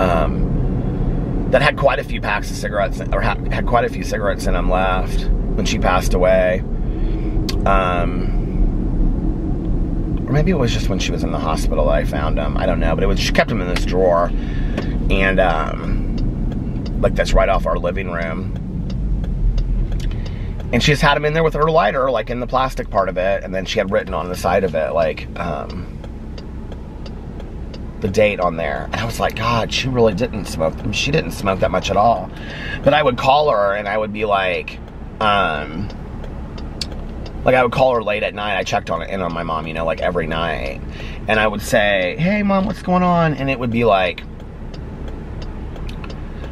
Um, that had quite a few packs of cigarettes, or ha had quite a few cigarettes in them left when she passed away. Um, or maybe it was just when she was in the hospital that I found them. I don't know, but it was, she kept them in this drawer, and um, like that's right off our living room. And she just had them in there with her lighter, like in the plastic part of it, and then she had written on the side of it, like, um, the date on there. And I was like, God, she really didn't smoke. I mean, she didn't smoke that much at all. But I would call her, and I would be like, um, like I would call her late at night. I checked on it in on my mom, you know, like every night. And I would say, hey, Mom, what's going on? And it would be like,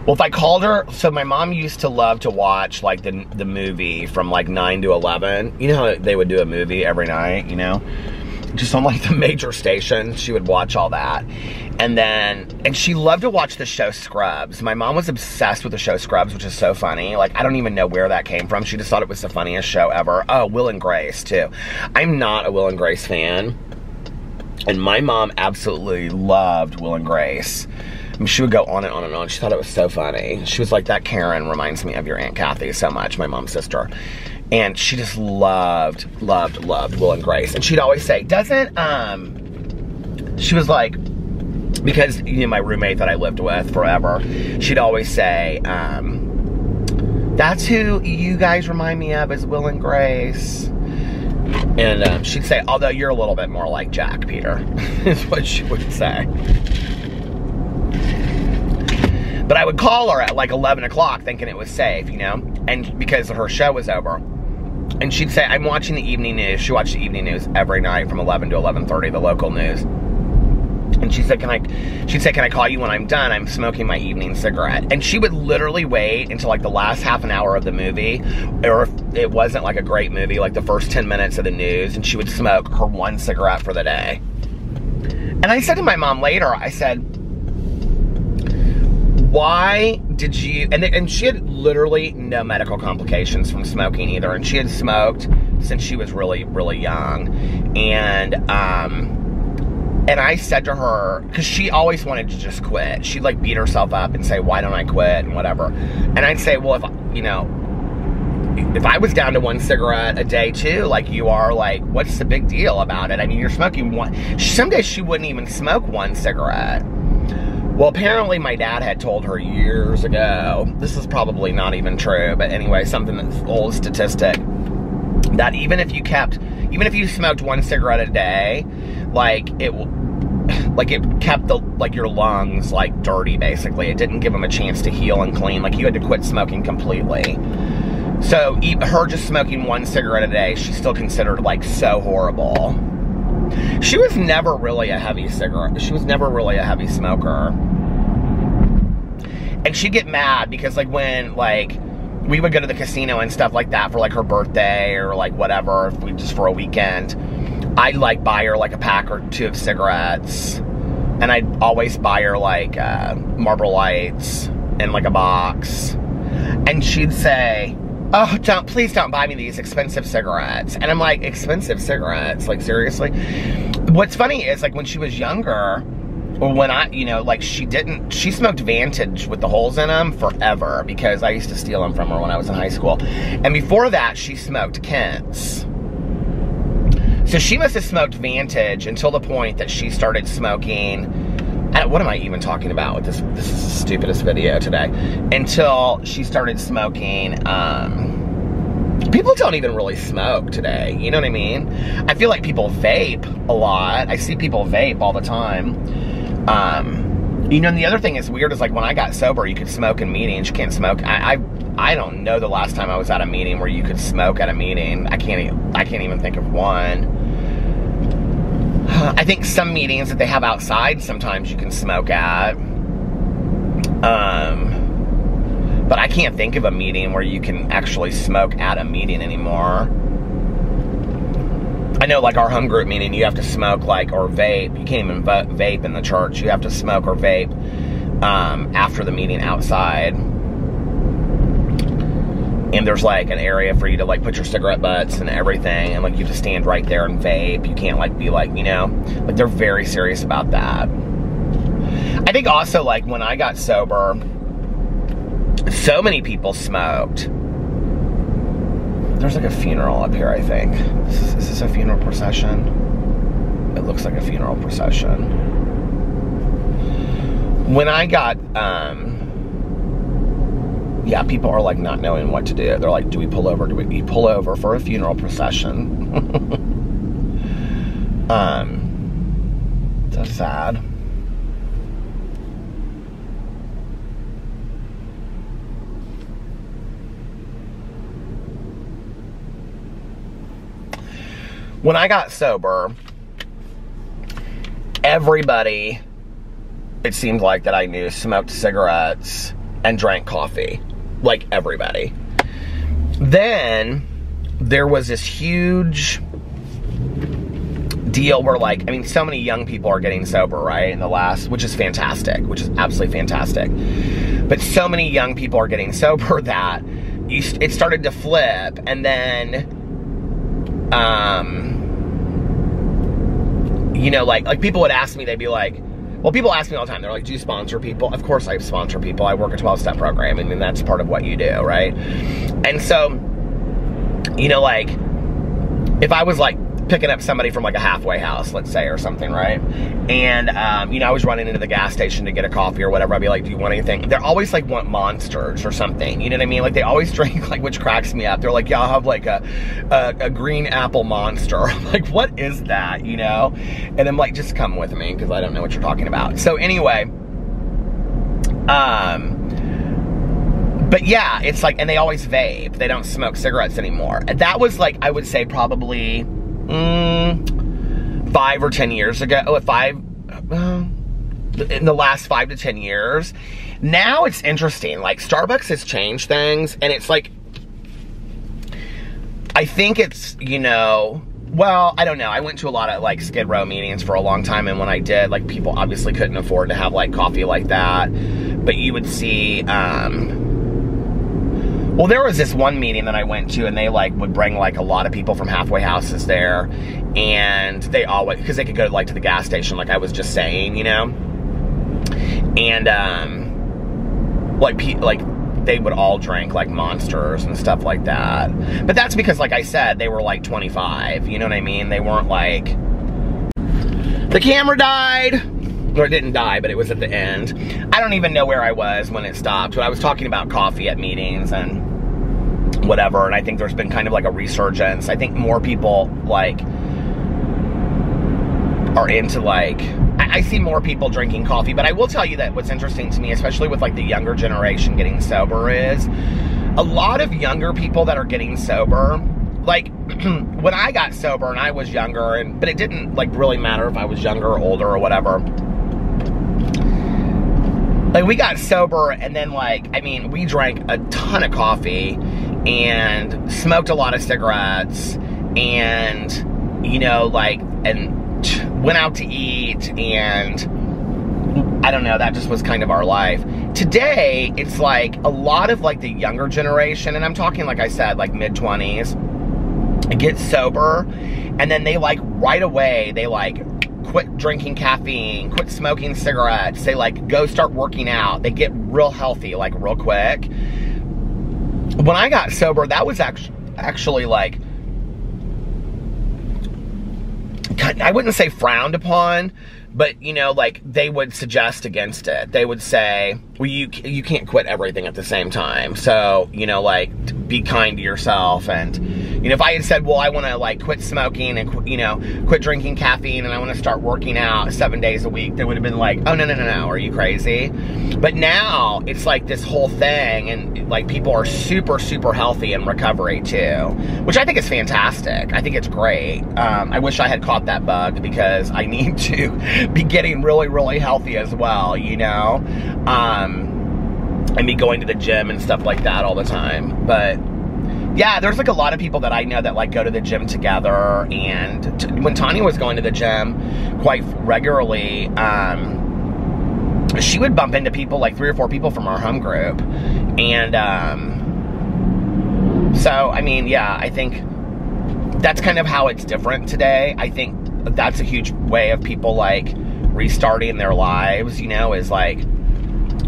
well, if I called her, so my mom used to love to watch like the, the movie from like nine to eleven. You know how they would do a movie every night, you know? Just on like the major station, she would watch all that. And then, and she loved to watch the show Scrubs. My mom was obsessed with the show Scrubs, which is so funny. Like, I don't even know where that came from. She just thought it was the funniest show ever. Oh, Will and Grace too. I'm not a Will and Grace fan. And my mom absolutely loved Will and Grace. I mean, she would go on and on and on. She thought it was so funny. She was like, that Karen reminds me of your Aunt Kathy so much, my mom's sister. And she just loved, loved, loved Will and Grace. And she'd always say, doesn't, um, she was like, because, you know, my roommate that I lived with forever, she'd always say, um, That's who you guys remind me of, is Will and Grace. And um, she'd say, although you're a little bit more like Jack, Peter, is what she would say. But I would call her at like eleven o'clock thinking it was safe, you know, and because her show was over. And she'd say, I'm watching the evening news. She watched the evening news every night from eleven to eleven thirty, the local news. And she said, can I, she'd say, can I call you when I'm done? I'm smoking my evening cigarette. And she would literally wait until like the last half an hour of the movie, or if it wasn't like a great movie, like the first ten minutes of the news, and she would smoke her one cigarette for the day. And I said to my mom later, I said, why did you, and, and she had literally no medical complications from smoking either. And she had smoked since she was really, really young. And, um... And I said to her, because she always wanted to just quit. She'd like beat herself up and say, why don't I quit and whatever. And I'd say, well, if, you know, if I was down to one cigarette a day too, like you are, like, what's the big deal about it? I mean, you're smoking one. Some days she wouldn't even smoke one cigarette. Well, apparently my dad had told her years ago, this is probably not even true, but anyway, something that's old statistic, that even if you kept, even if you smoked one cigarette a day, like it will, like it kept the, like your lungs like dirty basically. It didn't give them a chance to heal and clean. Like you had to quit smoking completely. So her just smoking one cigarette a day, she still considered like so horrible. She was never really a heavy cigarette. She was never really a heavy smoker. And she'd get mad because like when like we would go to the casino and stuff like that for like her birthday or like whatever, if we just for a weekend, I'd like buy her like a pack or two of cigarettes, and I'd always buy her like uh, Marlboro Lights in like a box, and she'd say, oh, don't, please don't buy me these expensive cigarettes. And I'm like, expensive cigarettes? Like seriously? What's funny is like when she was younger, or when I, you know, like she didn't, she smoked Vantage with the holes in them forever because I used to steal them from her when I was in high school. And before that, she smoked Kent's. So she must have smoked Vantage until the point that she started smoking, I don't, what am I even talking about with this, this is the stupidest video today, until she started smoking, um, people don't even really smoke today, you know what I mean? I feel like people vape a lot, I see people vape all the time, um, you know, and the other thing is weird is like when I got sober, you could smoke in meetings, you can't smoke, I, I I don't know the last time I was at a meeting where you could smoke at a meeting. I can't even, I can't even think of one. I think some meetings that they have outside sometimes you can smoke at. Um, but I can't think of a meeting where you can actually smoke at a meeting anymore. I know like our home group meeting, you have to smoke like or vape. You can't even vape in the church. You have to smoke or vape um, after the meeting outside. And there's like an area for you to like put your cigarette butts and everything, and like you have to stand right there and vape. You can't like be like, you know, like they're very serious about that. I think also like when I got sober, so many people smoked. There's like a funeral up here, I think. Is this, is this a funeral procession? It looks like a funeral procession. When I got, um, yeah, people are like not knowing what to do. They're like, do we pull over? Do we pull over for a funeral procession? um, that's sad. When I got sober, everybody, it seemed like that I knew, smoked cigarettes and drank coffee. Like everybody. Then there was this huge deal where like, I mean, so many young people are getting sober, right? In the last, which is fantastic, which is absolutely fantastic. But so many young people are getting sober that you, it started to flip. And then, um, you know, like, like people would ask me, they'd be like, well, people ask me all the time. They're like, do you sponsor people? Of course I sponsor people. I work a twelve-step program. I mean, that's part of what you do, right? And so, you know, like, if I was like, picking up somebody from like a halfway house, let's say, or something, right? And, um, you know, I was running into the gas station to get a coffee or whatever. I'd be like, do you want anything? They're always like, want Monsters or something. You know what I mean? Like, they always drink, like, which cracks me up. They're like, yeah, I'll have like a, a, a green apple Monster. I'm like, what is that, you know? And I'm like, just come with me because I don't know what you're talking about. So anyway, um... but yeah, it's like, and they always vape. They don't smoke cigarettes anymore. That was like, I would say probably mm, five or ten years ago. Oh, five, uh, in the last five to ten years. Now it's interesting. Like, Starbucks has changed things, and it's like, I think it's, you know, well, I don't know. I went to a lot of, like, Skid Row meetings for a long time, and when I did, like, people obviously couldn't afford to have, like, coffee like that. But you would see, um... well, there was this one meeting that I went to, and they like would bring like a lot of people from halfway houses there, and they always, because they could go like to the gas station, like I was just saying, you know, and um, like pe like they would all drink like Monsters and stuff like that. But that's because, like I said, they were like twenty-five. You know what I mean? They weren't like, the camera died. Or it didn't die, but it was at the end. I don't even know where I was when it stopped, but I was talking about coffee at meetings and whatever, and I think there's been kind of like a resurgence. I think more people like are into like, I, I see more people drinking coffee, but I will tell you that what's interesting to me, especially with like the younger generation getting sober, is a lot of younger people that are getting sober. Like, when I got sober and I was younger, and but it didn't like really matter if I was younger or older or whatever. Like, we got sober, and then, like, I mean, we drank a ton of coffee and smoked a lot of cigarettes and, you know, like, and went out to eat, and I don't know, that just was kind of our life. Today, it's, like, a lot of, like, the younger generation, and I'm talking, like I said, like, mid twenties, get sober, and then they, like, right away, they, like, quit drinking caffeine, quit smoking cigarettes, they like go start working out, they get real healthy like real quick. When I got sober, that was actually, actually like, I wouldn't say frowned upon, but you know, like they would suggest against it. They would say, well, you, you can't quit everything at the same time. So, you know, like be kind to yourself and... You know, if I had said, well, I want to, like, quit smoking and, qu you know, quit drinking caffeine and I want to start working out seven days a week, they would have been like, oh, no, no, no, no, are you crazy? But now it's, like, this whole thing, and, like, people are super, super healthy in recovery, too, which I think is fantastic. I think it's great. Um, I wish I had caught that bug because I need to be getting really, really healthy as well, you know, um, and be going to the gym and stuff like that all the time, but... yeah, there's like a lot of people that I know that like go to the gym together, and t when Tanya was going to the gym quite regularly, um, she would bump into people, like three or four people from our home group, and um, so, I mean, yeah, I think that's kind of how it's different today. I think that's a huge way of people like restarting their lives, you know, is like...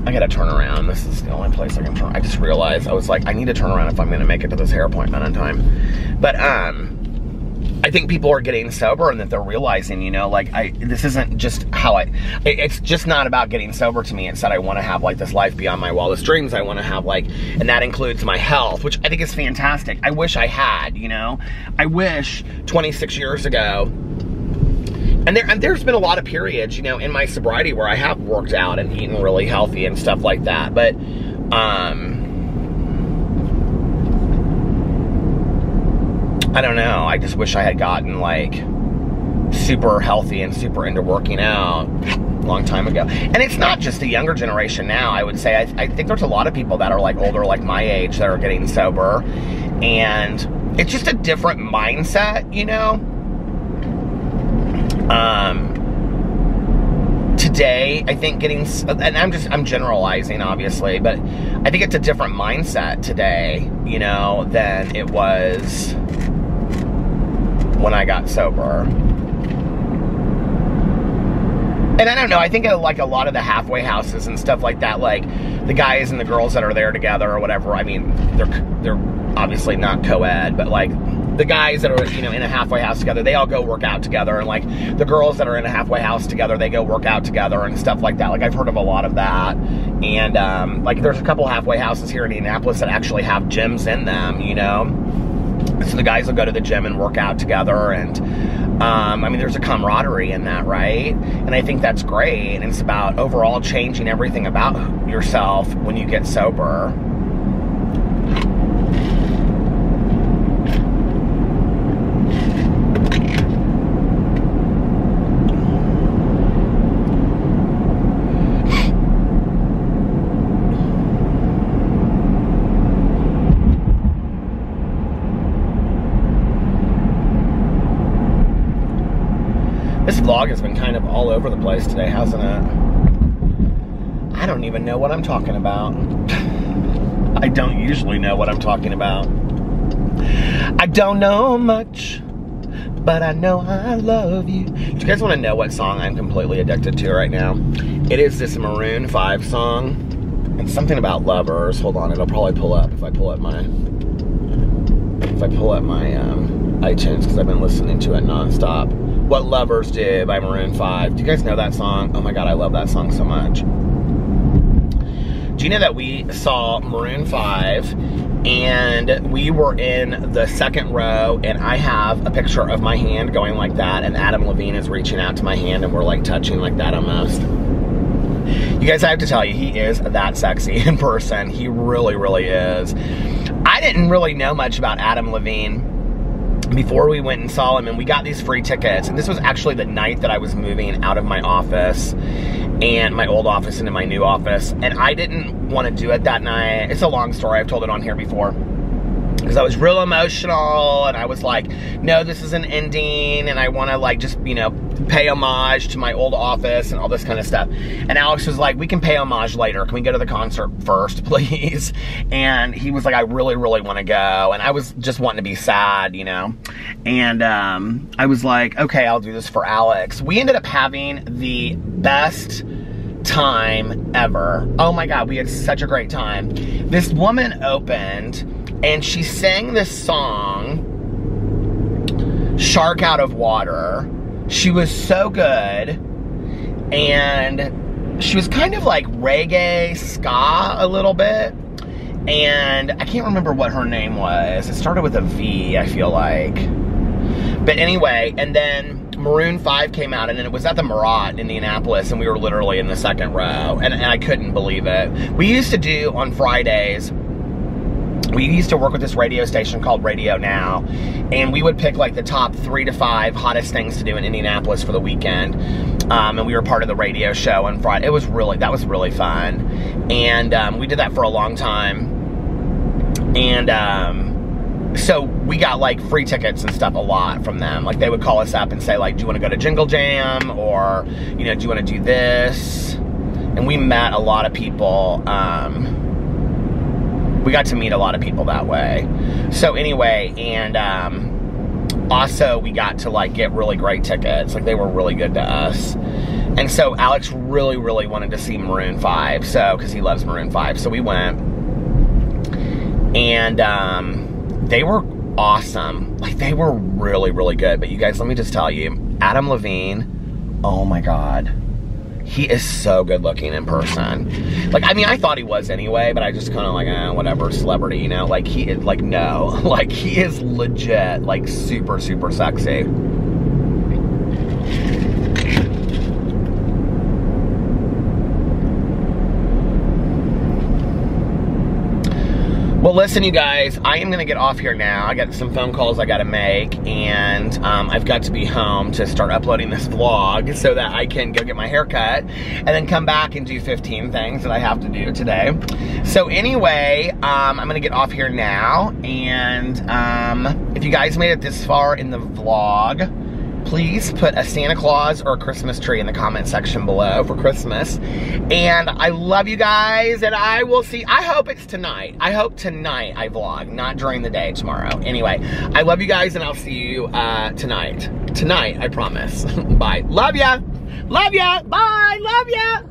I gotta turn around. This is the only place I can turn. I just realized I was like, I need to turn around if I'm gonna make it to this hair appointment on time. But um, I think people are getting sober and that they're realizing, you know, like I this isn't just how I. It, it's just not about getting sober to me. It's that I want to have like this life beyond my wildest dreams. I want to have like, and that includes my health, which I think is fantastic. I wish I had, you know, I wish twenty-six years ago. And, there, and there's been a lot of periods, you know, in my sobriety where I have worked out and eaten really healthy and stuff like that. But, um, I don't know. I just wish I had gotten, like, super healthy and super into working out a long time ago. And it's not just the younger generation now, I would say. I, I think there's a lot of people that are, like, older, like my age, that are getting sober. And it's just a different mindset, you know? Um, today, I think getting, and I'm just, I'm generalizing, obviously, but I think it's a different mindset today, you know, than it was when I got sober. And I don't know, I think like a lot of the halfway houses and stuff like that, like the guys and the girls that are there together or whatever, I mean, they're, they're obviously not co-ed, but like... the guys that are, you know, in a halfway house together, they all go work out together. And like the girls that are in a halfway house together, they go work out together and stuff like that. Like I've heard of a lot of that. And um, like there's a couple halfway houses here in Indianapolis that actually have gyms in them, you know. So the guys will go to the gym and work out together, and um, I mean, there's a camaraderie in that, right? And I think that's great. And it's about overall changing everything about yourself when you get sober. Vlog has been kind of all over the place today, hasn't it? I don't even know what I'm talking about. I don't usually know what I'm talking about. I don't know much, but I know I love you. Do you guys want to know what song I'm completely addicted to right now? It is this Maroon five song. It's something about lovers. Hold on, it'll probably pull up if I pull up my... If I pull up my um, iTunes, because I've been listening to it nonstop. What Lovers Do by Maroon five. Do you guys know that song? Oh my God, I love that song so much. Do you know that we saw Maroon five and we were in the second row, and I have a picture of my hand going like that, and Adam Levine is reaching out to my hand, and we're like touching like that almost. You guys, I have to tell you, he is that sexy in person. He really, really is. I didn't really know much about Adam Levine before we went and saw him, and we got these free tickets. And this was actually the night that I was moving out of my office, and my old office, into my new office. And I didn't want to do it that night. It's a long story. I've told it on here before. Because I was real emotional, and I was like, no, this is an ending, and I want to like just, you know, pay homage to my old office and all this kind of stuff. And Alex was like, we can pay homage later. Can we go to the concert first, please? And he was like, I really, really want to go. And I was just wanting to be sad, you know. And um, I was like, okay, I'll do this for Alex. We ended up having the best time ever. Oh my God, we had such a great time. This woman opened, and she sang this song, Shark Out of Water. She was so good. And she was kind of like reggae, ska a little bit. And I can't remember what her name was. It started with a V, I feel like. But anyway, and then Maroon five came out, and then it was at the Murat in Indianapolis, and we were literally in the second row. And, and I couldn't believe it. We used to do on Fridays... We used to work with this radio station called Radio Now, and we would pick like the top three to five hottest things to do in Indianapolis for the weekend. Um, and we were part of the radio show on Friday. It was really, that was really fun. And um, we did that for a long time. And um, so we got like free tickets and stuff a lot from them. Like they would call us up and say like, do you want to go to Jingle Jam? Or, you know, do you want to do this? And we met a lot of people. Um, We got to meet a lot of people that way. So anyway, and um, also we got to like get really great tickets. Like they were really good to us. And so Alex really, really wanted to see Maroon five. So, because he loves Maroon five. So we went. And um, they were awesome. Like they were really, really good. But you guys, let me just tell you, Adam Levine, oh my God. He is so good looking in person. Like, I mean, I thought he was anyway, but I just kind of like, eh, whatever, celebrity, you know? Like, he is, like, no. Like, he is legit, like, super, super sexy. Well, listen, you guys, I am going to get off here now. I got some phone calls I got to make, and um, I've got to be home to start uploading this vlog so that I can go get my hair cut and then come back and do fifteen things that I have to do today. So anyway, um, I'm going to get off here now, and um, if you guys made it this far in the vlog, please put a Santa Claus or a Christmas tree in the comment section below for Christmas. And I love you guys, and I will see, I hope it's tonight. I hope tonight I vlog, not during the day tomorrow. Anyway, I love you guys, and I'll see you uh, tonight. Tonight, I promise. Bye. Love ya. Love ya. Bye. Love ya.